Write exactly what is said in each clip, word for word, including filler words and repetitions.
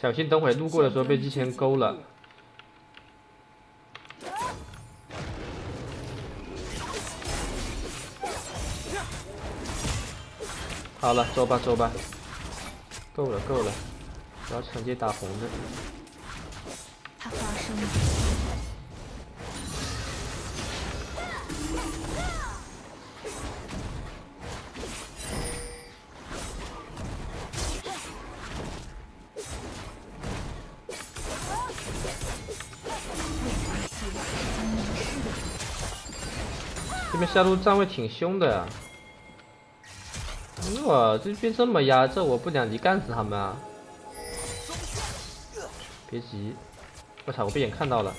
小心，等会路过的时候被机器人勾了。 好了，走吧走吧，够了够了，我要抢劫打红的。他发生了。这边下路站位挺凶的啊。 哇，这边这么压，这我不两级干死他们啊！别急，我操，我被眼看到了，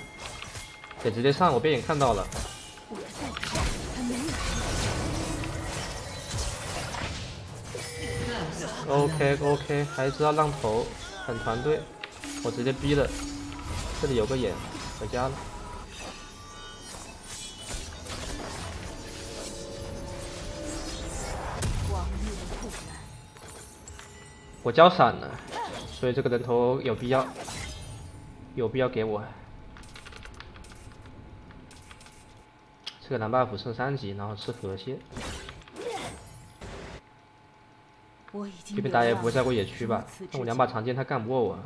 得直接上，我被眼看到了。OK OK， 还知道浪头，很团队，我直接逼了。这里有个眼，回家了。 我交闪了，所以这个人头有必要，有必要给我。这个蓝 buff 升三级，然后吃河蟹。这边打野不会再过野区吧？那我两把长剑他干不过我。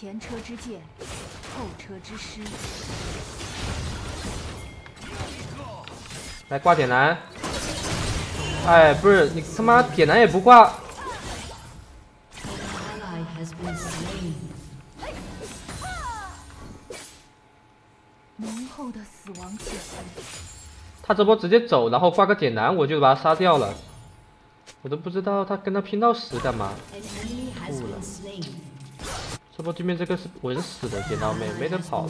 前车之鉴，后车之师。来挂点蓝！哎，不是你他妈点蓝也不挂！浓厚的死亡气息。他这波直接走，然后挂个点蓝，我就把他杀掉了。我都不知道他跟他拼到死干嘛。吐了。 这波对面这个是我是死的，剪刀妹没得跑。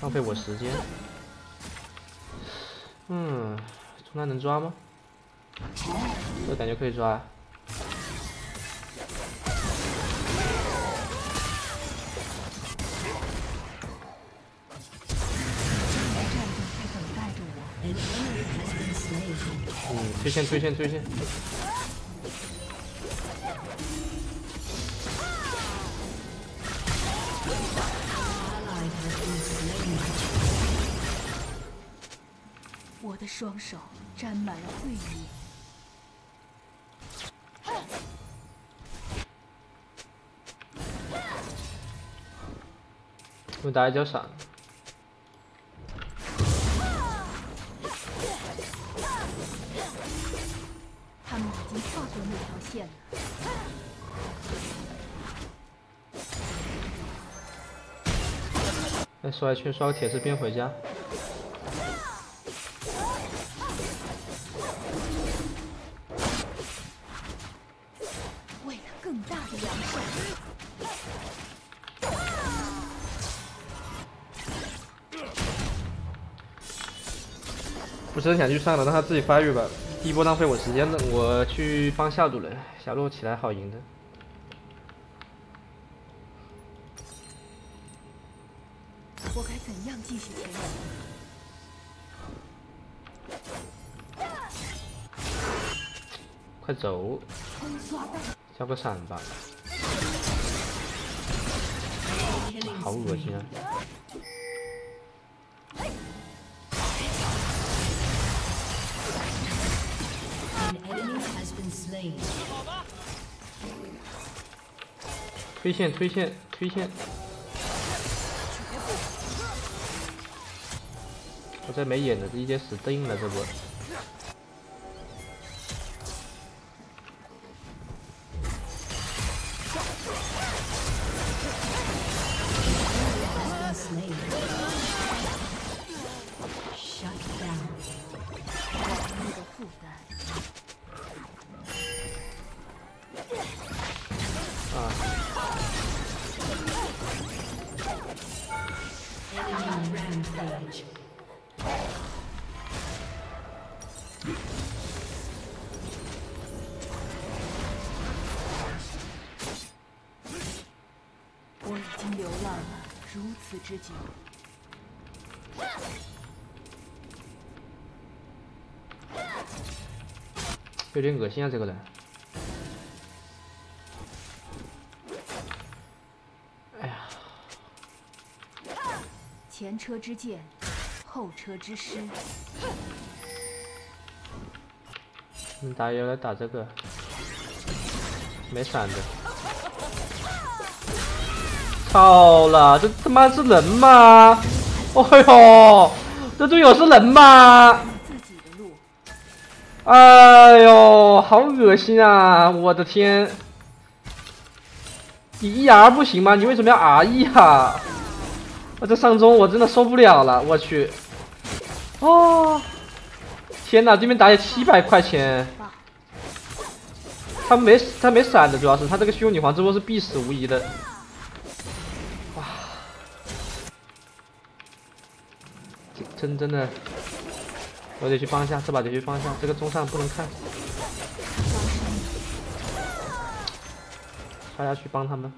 浪费我时间。嗯，中单能抓吗？我感觉可以抓。嗯，推线推线推线。 我的双手沾满了罪孽。我打一脚闪。他们已经跳过那条线了。 再刷一圈，刷个铁丝鞭回家。为了更大的良善。不是很想去上了，让他自己发育吧。第一波浪费我时间的，我去帮下路了。下路起来好赢的。 我该怎样继续前进？快走！交个闪吧，好恶心啊！推线，推线，推线！ 我这没眼的，直接死定了这波。啊！ rampage.我已经流浪了如此之久。 有点恶心啊，这个人。哎呀！前车之鉴，后车之师。你打野来打这个，没闪的。操了，这他妈是人吗？哦呦，这队友是人吗？ 哎呦，好恶心啊！我的天，你 E R 不行吗？你为什么要 R E 啊？我这上中我真的受不了了，我去！哦，天哪，对面打野七百块钱，他没他没闪的，主要是他这个虚空女皇这波是必死无疑的。哇，真真的。 我得去帮一下，这把得去帮一下，这个中上不能看，刷下去帮他们。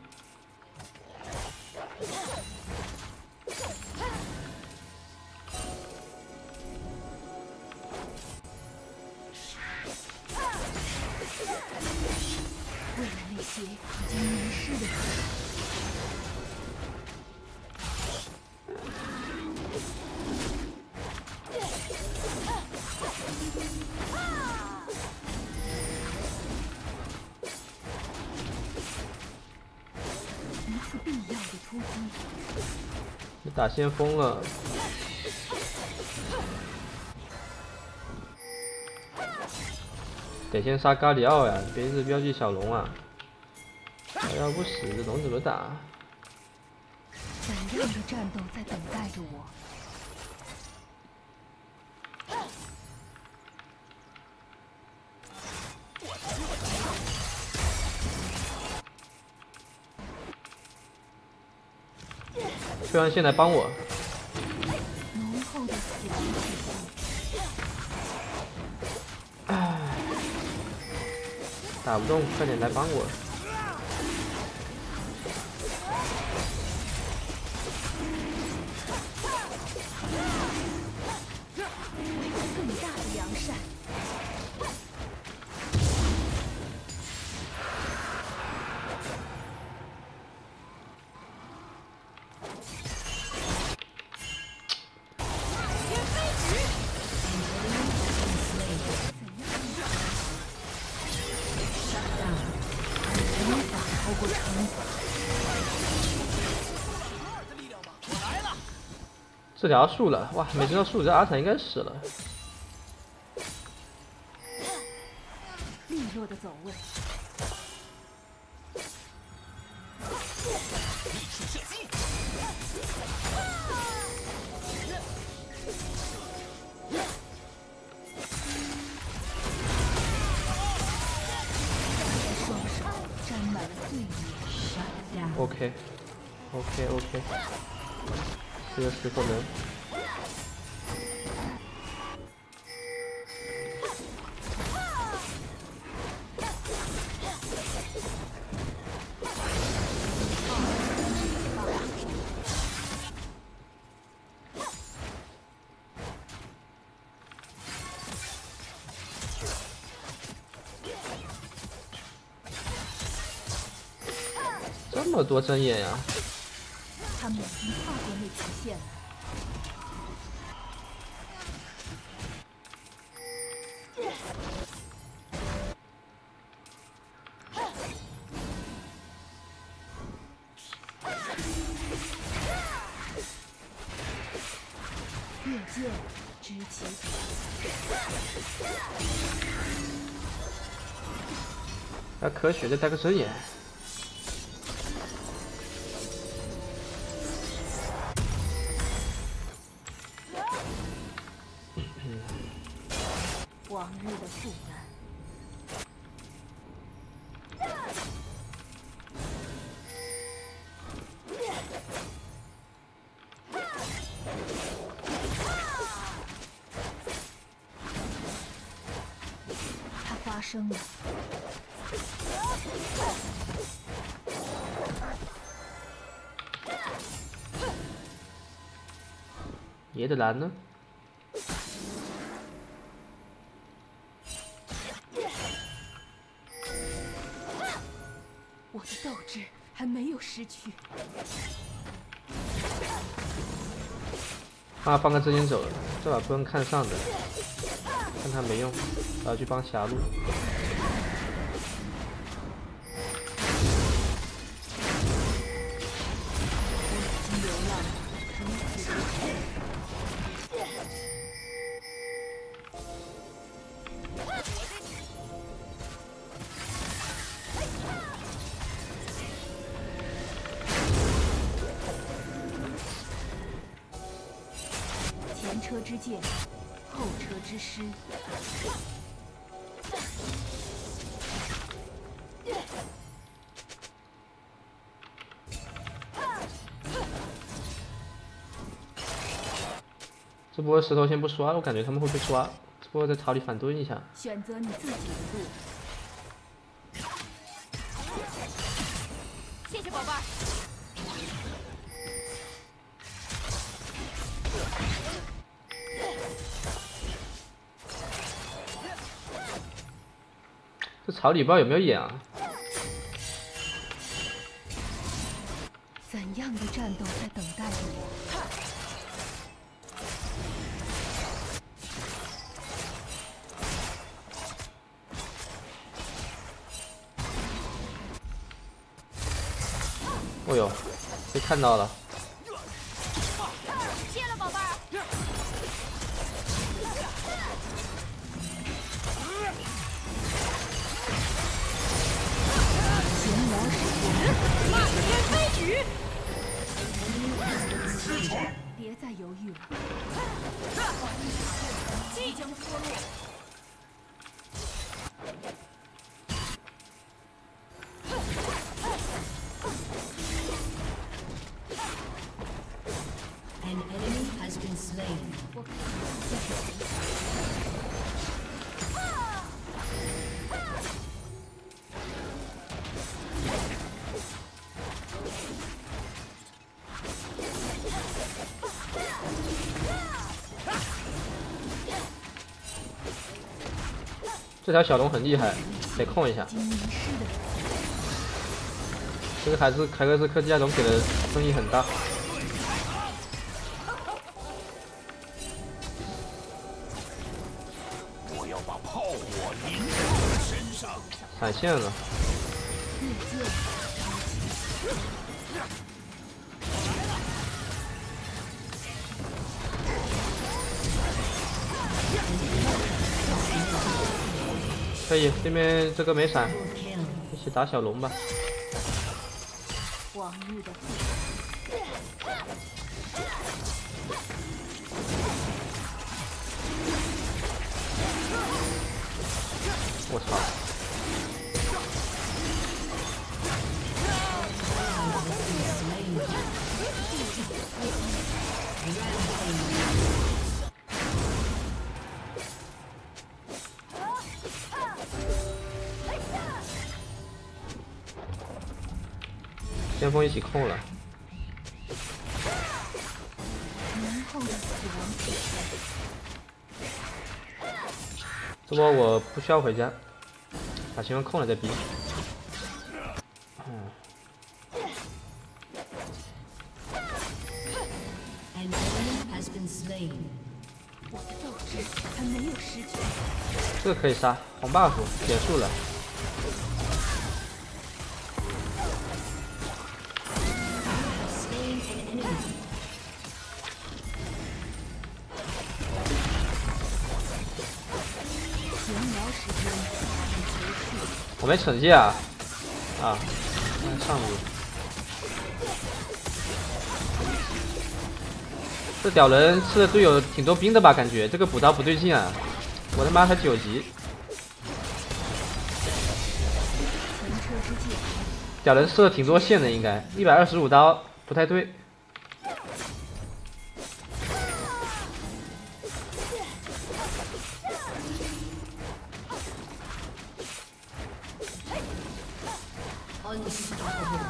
为了那些已经迷失的人。 你打先锋了，得先杀咖里奥呀！别一直标记小龙啊！还要不死，这龙怎么打？怎样的战斗在等待着我？ 突然，先来帮我。唉，打不动，快点来帮我！更大的良善。治疗树了，哇！没治疗树，这阿闪应该死了。利落的走位。双手沾满了罪孽。OK， OK， OK。 这个石头人，这么多针眼呀！ 他们已经跨过那条线了。越界知其子。要科学的戴个针眼。 往日的负担。生了。野的蓝呢？ 还没有失去。啊，放个之前走了，这把不用看上的，看他没用，我要去帮狭路。之剑，后车之师。这波石头先不刷，我感觉他们会被刷。这波在草里反蹲一下。选择你自己的路。 这草里不知道有没有眼啊？怎样的战斗在等待着我？哦呦，被看到了！谢了，宝贝儿。 别再犹豫了，即将脱落。An enemy has been slain. 这条小龙很厉害，得控一下。这个还是凯克斯科技亚龙给的争议很大。我要把炮火凝固身上。闪现了。可以，对面这个没闪，一起打小龙吧。往日的我操！先锋一起控了。这波我不需要回家，把前锋控了再逼。嗯。这个可以杀，红 buff 结束了。 我没惩戒啊！啊，上路。这屌人吃了队友挺多兵的吧？感觉这个补刀不对劲啊！我他妈才九级。屌人射挺多线的，应该一百二十五刀不太对。Unstoppable.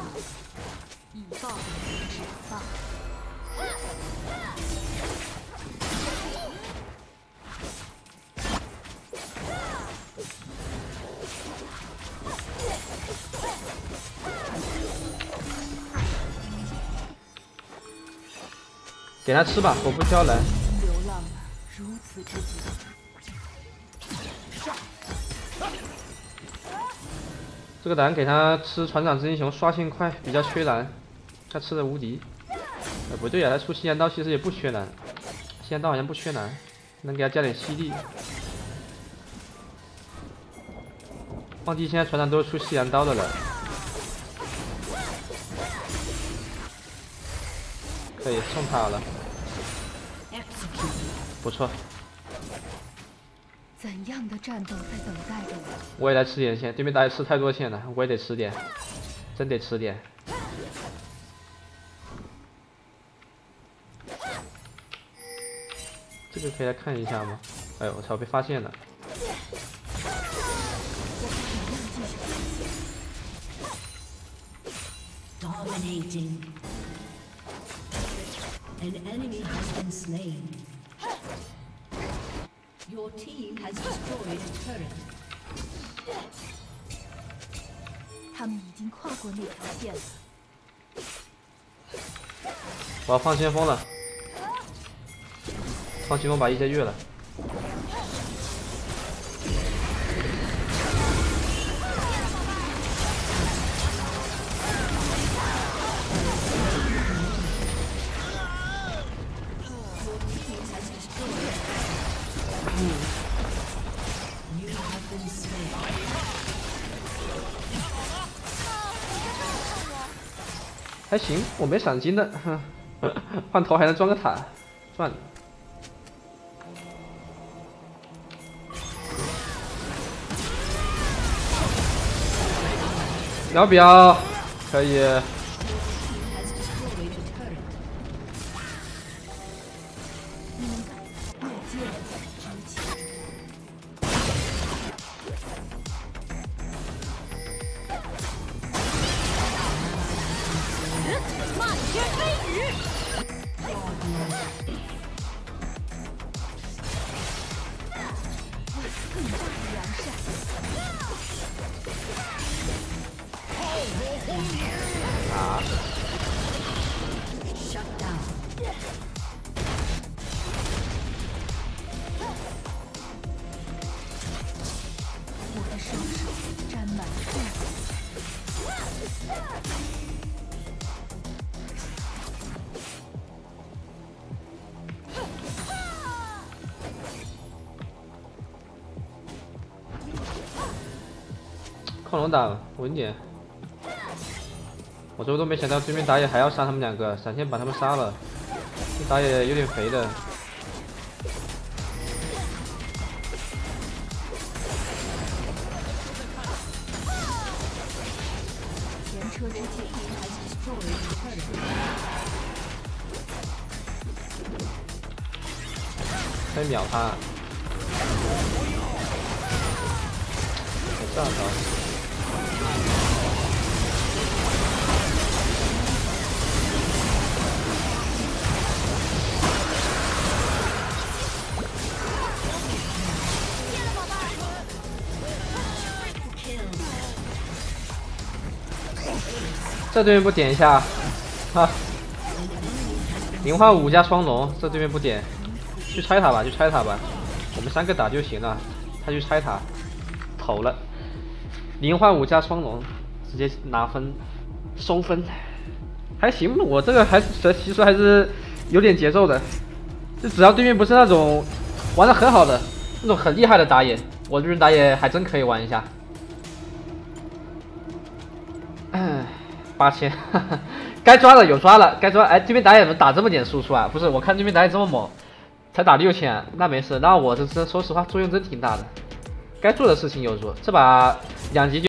以暴制暴。给他吃吧，我不挑人。流浪如此之久。这个蓝给他吃船长之英雄刷新快，比较缺蓝。 他吃的无敌，哎不对啊，他出西洋刀其实也不缺蓝，西洋刀好像不缺蓝，能给他加点吸力。忘记现在船长都是出西洋刀的了，可以送塔了，不错。怎样的战斗在等待着我？我也来吃点线，对面打野吃太多线了，我也得吃点，真得吃点。 这个可以来看一下吗？哎呦，我操，被发现了！他们已经跨过那条线了。我要放先锋了。 放先锋把一阶越了，还行，我没赏金的，换头还能装个塔，赚了。 秒表可以，漫天飞雨。 啊！我的双手沾满血。恐龙打稳点。 我最后都没想到对面打野还要杀他们两个，闪现把他们杀了。这打野有点肥的。前车之鉴，作为客人。可以秒他。炸他！ 这对面不点一下，啊！零换五加双龙，这对面不点，去拆塔吧，去拆塔吧，我们三个打就行了。他去拆塔，投了，零换五加双龙，直接拿分，收分，还行。我这个还是其实还是有点节奏的，就只要对面不是那种玩的很好的、那种很厉害的打野，我这边打野还真可以玩一下。 八千，该抓的有抓了，该抓。哎，对面打野怎么打这么点输出啊？不是，我看对面打野这么猛，才打六千，那没事。那我这真说实话，作用真挺大的。该做的事情有做，这把两级就。